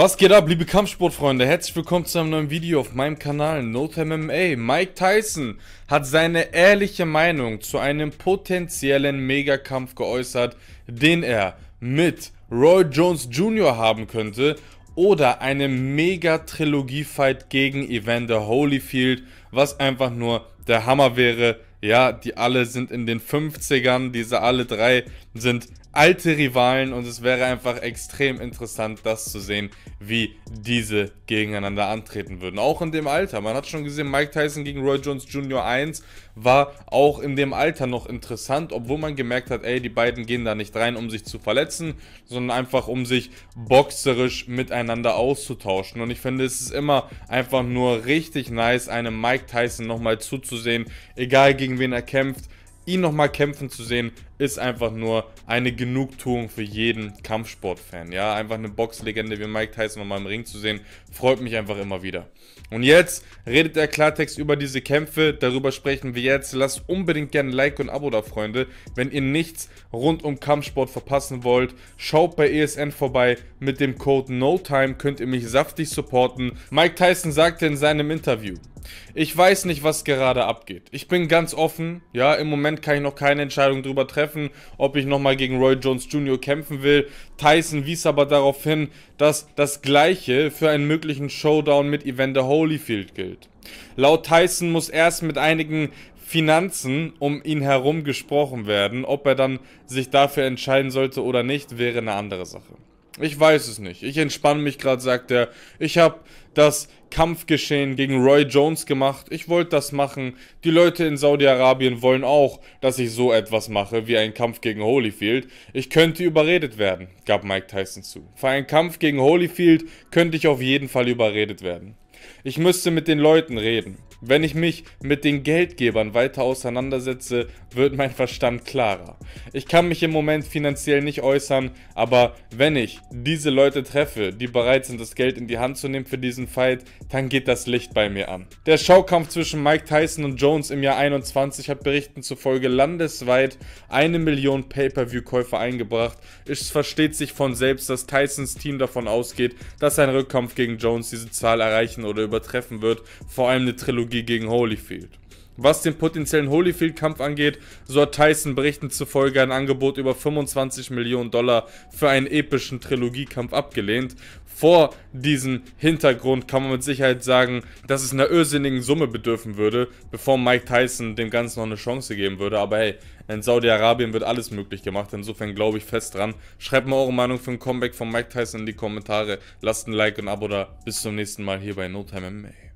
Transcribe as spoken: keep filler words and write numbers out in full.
Was geht ab, liebe Kampfsportfreunde? Herzlich willkommen zu einem neuen Video auf meinem Kanal NoTimeMMA. Mike Tyson hat seine ehrliche Meinung zu einem potenziellen Megakampf geäußert, den er mit Roy Jones Junior haben könnte oder eine Mega-Trilogie-Fight gegen Evander Holyfield, was einfach nur der Hammer wäre. Ja, die alle sind in den fünfzigern, diese alle drei sind alte Rivalen und es wäre einfach extrem interessant, das zu sehen, wie diese gegeneinander antreten würden. Auch in dem Alter, man hat schon gesehen, Mike Tyson gegen Roy Jones Junior eins war auch in dem Alter noch interessant, obwohl man gemerkt hat, ey, die beiden gehen da nicht rein, um sich zu verletzen, sondern einfach, um sich boxerisch miteinander auszutauschen. Und ich finde, es ist immer einfach nur richtig nice, einem Mike Tyson nochmal zuzusehen, egal gegen gegen wen er kämpft. Ihn nochmal kämpfen zu sehen, ist einfach nur eine Genugtuung für jeden Kampfsportfan. Ja, einfach eine Boxlegende wie Mike Tyson nochmal im Ring zu sehen, freut mich einfach immer wieder. Und jetzt redet der Klartext über diese Kämpfe, darüber sprechen wir jetzt. Lasst unbedingt gerne ein Like und ein Abo da, Freunde. Wenn ihr nichts rund um Kampfsport verpassen wollt, schaut bei E S N vorbei. Mit dem Code NOTIME könnt ihr mich saftig supporten. Mike Tyson sagte in seinem Interview: Ich weiß nicht, was gerade abgeht. Ich bin ganz offen. Ja, im Moment kann ich noch keine Entscheidung darüber treffen, ob ich nochmal gegen Roy Jones Junior kämpfen will. Tyson wies aber darauf hin, dass das Gleiche für einen möglichen Showdown mit Evander Holyfield gilt. Laut Tyson muss erst mit einigen Finanzen um ihn herum gesprochen werden. Ob er dann sich dafür entscheiden sollte oder nicht, wäre eine andere Sache. Ich weiß es nicht. Ich entspanne mich gerade, sagt er. Ich habe das Kampfgeschehen gegen Roy Jones gemacht. Ich wollte das machen. Die Leute in Saudi-Arabien wollen auch, dass ich so etwas mache wie einen Kampf gegen Holyfield. Ich könnte überredet werden, gab Mike Tyson zu. Für einen Kampf gegen Holyfield könnte ich auf jeden Fall überredet werden. Ich müsste mit den Leuten reden. Wenn ich mich mit den Geldgebern weiter auseinandersetze, wird mein Verstand klarer. Ich kann mich im Moment finanziell nicht äußern, aber wenn ich diese Leute treffe, die bereit sind, das Geld in die Hand zu nehmen für diesen Fight, dann geht das Licht bei mir an. Der Schaukampf zwischen Mike Tyson und Jones im Jahr einundzwanzig hat Berichten zufolge landesweit eine Million Pay-Per-View-Käufer eingebracht. Es versteht sich von selbst, dass Tysons Team davon ausgeht, dass sein Rückkampf gegen Jones diese Zahl erreichen oder übertreffen wird, vor allem eine Trilogie gegen Holyfield. Was den potenziellen Holyfield-Kampf angeht, so hat Tyson Berichten zufolge ein Angebot über fünfundzwanzig Millionen Dollar für einen epischen Trilogiekampf abgelehnt. Vor diesem Hintergrund kann man mit Sicherheit sagen, dass es einer irrsinnigen Summe bedürfen würde, bevor Mike Tyson dem Ganzen noch eine Chance geben würde. Aber hey, in Saudi-Arabien wird alles möglich gemacht, insofern glaube ich fest dran. Schreibt mal eure Meinung für ein Comeback von Mike Tyson in die Kommentare. Lasst ein Like und ein Abo da. Bis zum nächsten Mal hier bei NoTimeMMA.